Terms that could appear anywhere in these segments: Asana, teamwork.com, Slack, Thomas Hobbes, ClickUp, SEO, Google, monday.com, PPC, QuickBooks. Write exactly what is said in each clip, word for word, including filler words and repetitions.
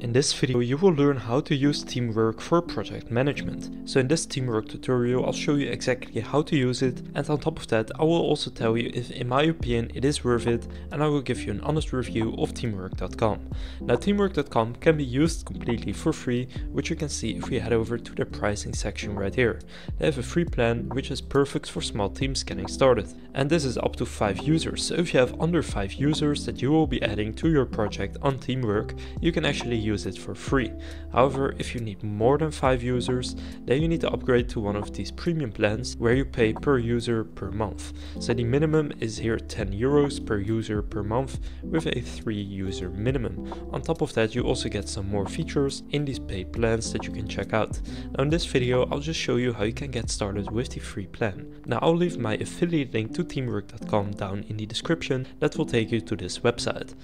In this video you will learn how to use Teamwork for project management. So in this Teamwork tutorial I'll show you exactly how to use it, and on top of that I will also tell you if in my opinion it is worth it, and I will give you an honest review of teamwork dot com. Now teamwork dot com can be used completely for free, which you can see if we head over to the pricing section right here. They have a free plan which is perfect for small teams getting started. And this is up to five users, so if you have under five users that you will be adding to your project on Teamwork, you can actually use it for free. However, if you need more than five users, then you need to upgrade to one of these premium plans where you pay per user per month. So the minimum is here ten euros per user per month with a three user minimum. On top of that you also get some more features in these paid plans that you can check out. Now in this video I'll just show you how you can get started with the free plan. Now I'll leave my affiliate link to teamwork dot com down in the description that will take you to this website.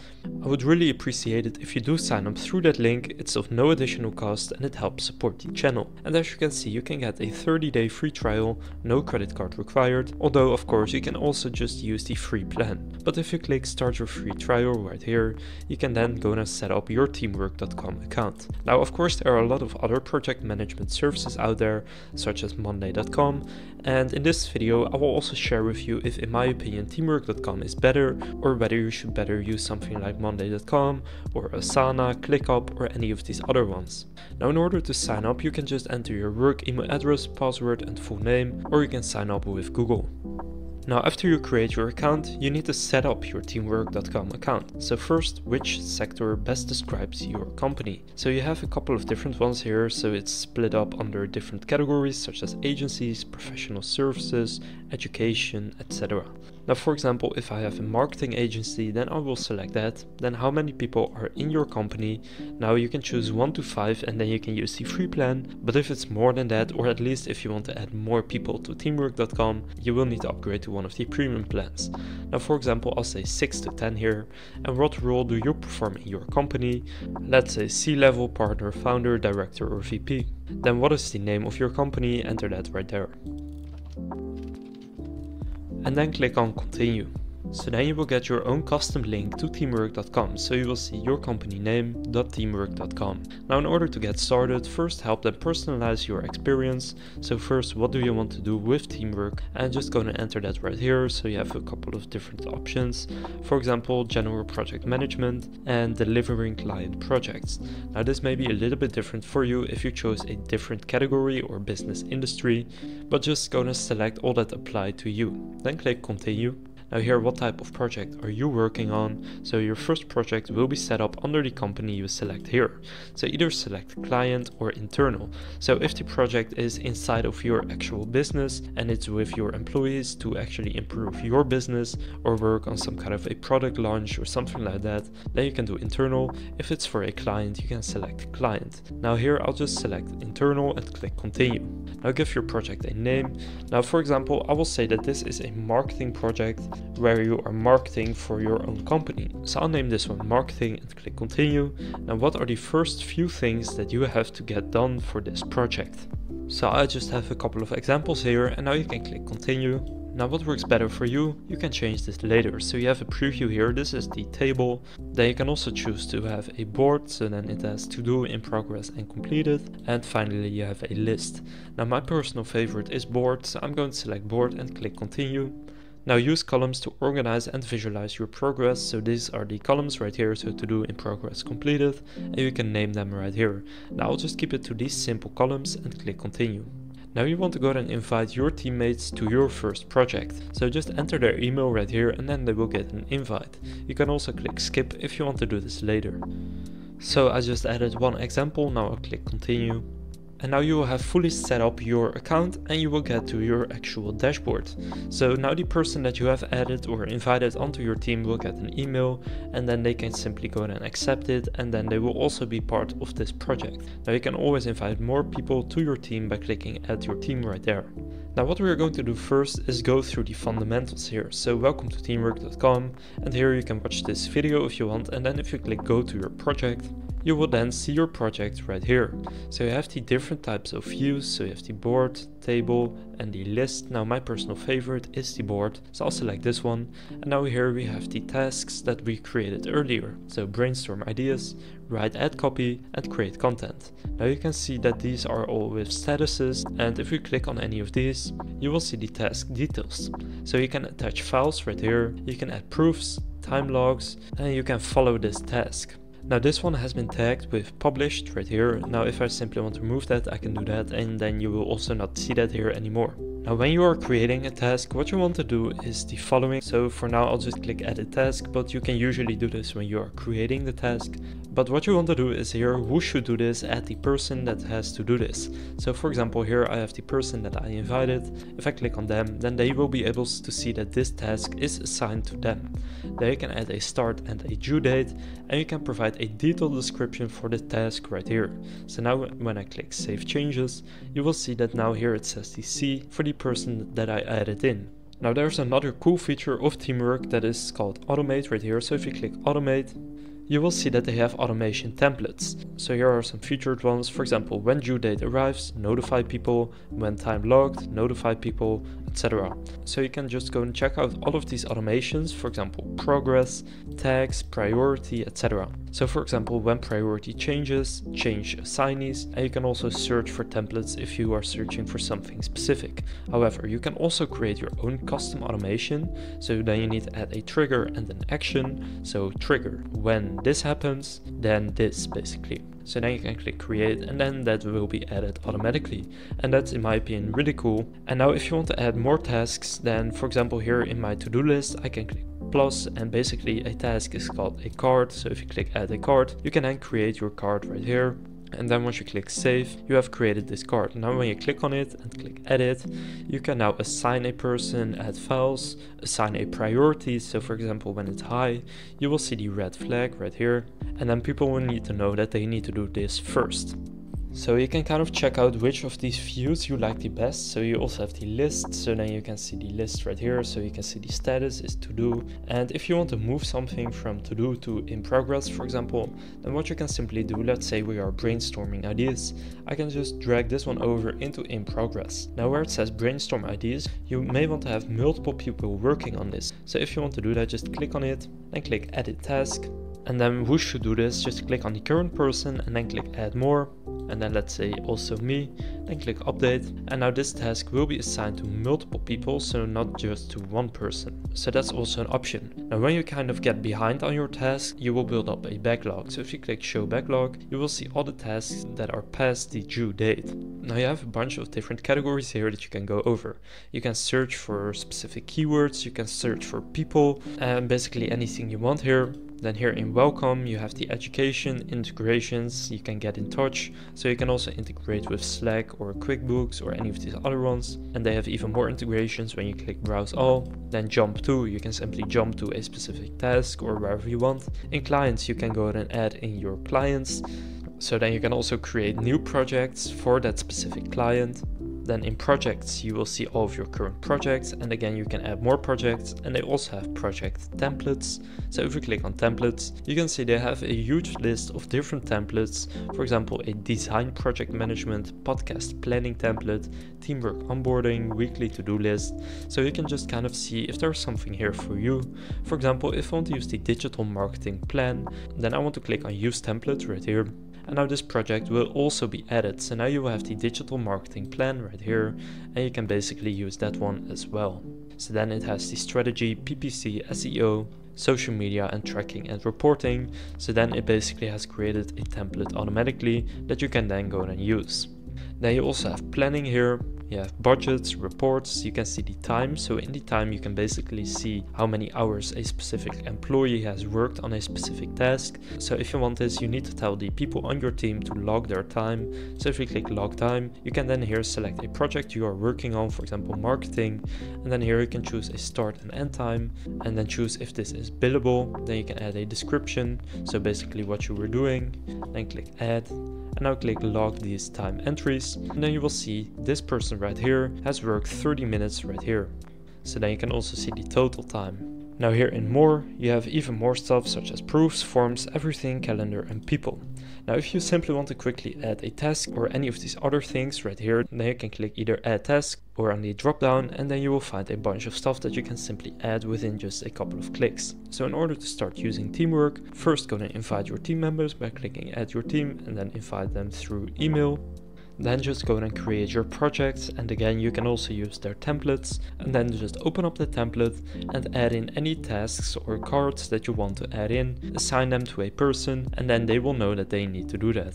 I would really appreciate it if you do sign up through that link. It's of no additional cost and it helps support the channel. And as you can see you can get a thirty day free trial, no credit card required, although of course you can also just use the free plan. But if you click start your free trial right here, you can then go and set up your teamwork dot com account. Now of course there are a lot of other project management services out there such as monday dot com, and in this video I will also share with you if in my opinion teamwork dot com is better, or whether you should better use something like monday dot com or Asana, ClickUp, or any of these other ones. Now in order to sign up you can just enter your work email address, password and full name, or you can sign up with Google. Now after you create your account, you need to set up your teamwork dot com account. So first, which sector best describes your company? So you have a couple of different ones here, so it's split up under different categories such as agencies, professional services, education, et cetera. Now for example, if I have a marketing agency, then I will select that. Then how many people are in your company? Now you can choose one to five, and then you can use the free plan. But if it's more than that, or at least if you want to add more people to teamwork dot com, you will need to upgrade to one of the premium plans. Now for example I'll say six to ten here. And what role do you perform in your company? Let's say C level, partner, founder, director or V P. Then what is the name of your company? Enter that right there. And then click on continue. So then you will get your own custom link to teamwork dot com, so you will see your company name, .teamwork dot com. Now in order to get started, first help them personalize your experience. So first, what do you want to do with Teamwork? And just going to enter that right here, so you have a couple of different options. For example, general project management and delivering client projects. Now this may be a little bit different for you if you chose a different category or business industry, but just going to select all that apply to you. Then click continue. Now here, what type of project are you working on? So your first project will be set up under the company you select here. So either select client or internal. So if the project is inside of your actual business and it's with your employees to actually improve your business or work on some kind of a product launch or something like that, then you can do internal. If it's for a client, you can select client. Now here I'll just select internal and click continue. Now give your project a name. Now for example, I will say that this is a marketing project where you are marketing for your own company. So I'll name this one marketing and click continue. Now what are the first few things that you have to get done for this project? So I just have a couple of examples here, and now you can click continue. Now what works better for you, you can change this later. So you have a preview here, this is the table. Then you can also choose to have a board, so then it has to do, in progress and completed. And finally you have a list. Now my personal favorite is board, so I'm going to select board and click continue. Now use columns to organize and visualize your progress. So these are the columns right here, so to do, in progress, completed, and you can name them right here. Now I'll just keep it to these simple columns and click continue. Now you want to go and invite your teammates to your first project. So just enter their email right here and then they will get an invite. You can also click skip if you want to do this later. So I just added one example, now I'll click continue. And now you will have fully set up your account and you will get to your actual dashboard. So now the person that you have added or invited onto your team will get an email, and then they can simply go and accept it, and then they will also be part of this project. Now you can always invite more people to your team by clicking add your team right there. Now what we are going to do first is go through the fundamentals here. So welcome to teamwork dot com, and here you can watch this video if you want, and then if you click go to your project, You will then see your project right here. So you have the different types of views. So you have the board, table and the list. Now my personal favorite is the board, so I'll select this one. And now here we have the tasks that we created earlier. So brainstorm ideas, write ad copy and create content. Now you can see that these are all with statuses, and if you click on any of these you will see the task details. So you can attach files right here, you can add proofs, time logs, and you can follow this task. Now this one has been tagged with published right here. Now if I simply want to remove that, I can do that, and then you will also not see that here anymore. Now when you are creating a task, what you want to do is the following. So for now I'll just click edit task, but you can usually do this when you are creating the task. But what you want to do is here, who should do this, add the person that has to do this. So for example here I have the person that I invited. If I click on them, then they will be able to see that this task is assigned to them. There you can add a start and a due date, and you can provide a detailed description for the task right here. So now when I click save changes, you will see that now here it says the C for the person that I added in. Now there's another cool feature of Teamwork that is called automate right here. So if you click automate, you will see that they have automation templates. So here are some featured ones. For example, when due date arrives, notify people, when time logged, notify people, et cetera. So you can just go and check out all of these automations, for example, progress, tags, priority, et cetera. So for example, when priority changes, change assignees, and you can also search for templates if you are searching for something specific. However, you can also create your own custom automation. So then you need to add a trigger and an action. So trigger, when this happens, then this basically. So then you can click create, and then that will be added automatically, and that's in my opinion really cool. And now if you want to add more tasks, then for example here in my to-do list I can click plus, and basically a task is called a card. So if you click add a card, you can then create your card right here. And then once you click save, you have created this card. Now when you click on it and click edit, you can now assign a person, add files, assign a priority. So for example, when it's high, you will see the red flag right here. And then people will need to know that they need to do this first. So you can kind of check out which of these views you like the best. So you also have the list, so then you can see the list right here. So you can see the status is to do, and if you want to move something from to do to in progress, for example, then what you can simply do, let's say we are brainstorming ideas, I can just drag this one over into in progress. Now where it says brainstorm ideas, you may want to have multiple people working on this. So if you want to do that, just click on it and click edit task. And then who should do this, just click on the current person and then click add more, and then let's say also me, then click update. And now this task will be assigned to multiple people, so not just to one person. So that's also an option. Now when you kind of get behind on your task, you will build up a backlog. So if you click show backlog, you will see all the tasks that are past the due date. Now you have a bunch of different categories here that you can go over. You can search for specific keywords, you can search for people, and basically anything you want here. Then here in welcome you have the education, integrations, you can get in touch. So you can also integrate with Slack or QuickBooks or any of these other ones. And they have even more integrations when you click browse all. Then jump to, you can simply jump to a specific task or wherever you want. In clients you can go ahead and add in your clients. So then you can also create new projects for that specific client. Then in projects you will see all of your current projects, and again you can add more projects, and they also have project templates. So if you click on templates, you can see they have a huge list of different templates. For example, a design project management, podcast planning template, teamwork onboarding, weekly to-do list. So you can just kind of see if there's something here for you. For example, if I want to use the digital marketing plan, then I want to click on use template right here. And now this project will also be added. So now you will have the digital marketing plan right here, and you can basically use that one as well. So then it has the strategy, P P C, S E O, social media and tracking and reporting. So then it basically has created a template automatically that you can then go and use. Then you also have planning here. You have budgets, reports, you can see the time. So in the time you can basically see how many hours a specific employee has worked on a specific task. So if you want this, you need to tell the people on your team to log their time. So if you click log time, you can then here select a project you are working on, for example marketing, and then here you can choose a start and end time, and then choose if this is billable. Then you can add a description, so basically what you were doing, then click add. And now click log these time entries, and then you will see this person right here has worked thirty minutes right here. So then you can also see the total time. Now here in more, you have even more stuff such as proofs, forms, everything, calendar and people. Now if you simply want to quickly add a task or any of these other things right here, then you can click either add task or on the drop down, and then you will find a bunch of stuff that you can simply add within just a couple of clicks. So in order to start using Teamwork, first go to invite your team members by clicking add your team and then invite them through email. Then just go and create your projects, and again you can also use their templates, and then just open up the template and add in any tasks or cards that you want to add in, assign them to a person, and then they will know that they need to do that.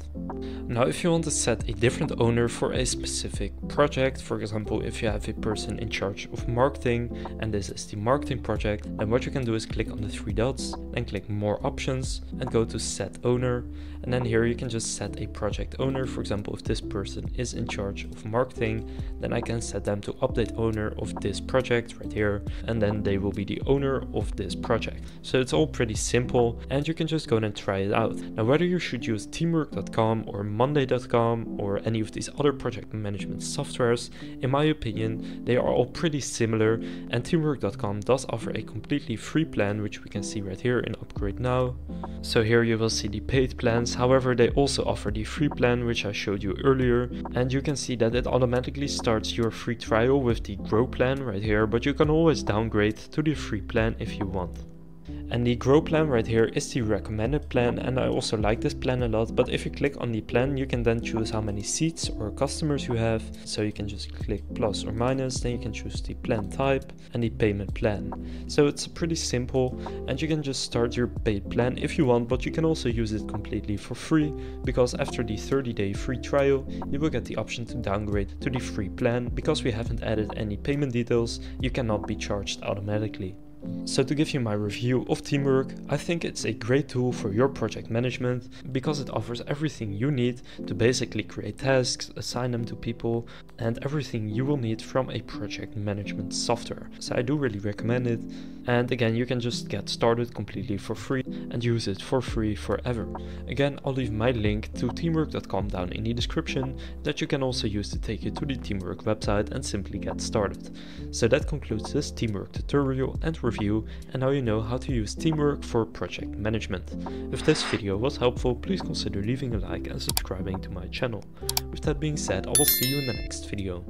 Now if you want to set a different owner for a specific project, for example if you have a person in charge of marketing and this is the marketing project, then what you can do is click on the three dots, then click more options and go to set owner, and then here you can just set a project owner. For example, if this person is in charge of marketing, then I can set them to update owner of this project right here, and then they will be the owner of this project. So it's all pretty simple and you can just go and try it out. Now whether you should use teamwork dot com or monday dot com or any of these other project management softwares, in my opinion they are all pretty similar, and teamwork dot com does offer a completely free plan which we can see right here in upgrade now. So here you will see the paid plans, however they also offer the free plan which I showed you earlier. And you can see that it automatically starts your free trial with the Grow plan right here, but you can always downgrade to the free plan if you want. And the Grow plan right here is the recommended plan, and I also like this plan a lot, but if you click on the plan you can then choose how many seats or customers you have, so you can just click plus or minus, then you can choose the plan type and the payment plan. So it's pretty simple and you can just start your paid plan if you want, but you can also use it completely for free, because after the thirty day free trial you will get the option to downgrade to the free plan. Because we haven't added any payment details, you cannot be charged automatically. So to give you my review of Teamwork, I think it's a great tool for your project management because it offers everything you need to basically create tasks, assign them to people, and everything you will need from a project management software. So I do really recommend it, and again you can just get started completely for free and use it for free forever. Again, I'll leave my link to teamwork dot com down in the description that you can also use to take you to the Teamwork website and simply get started. So that concludes this Teamwork tutorial and review, and now you know how to use Teamwork for project management. If this video was helpful, please consider leaving a like and subscribing to my channel. With that being said, I will see you in the next video.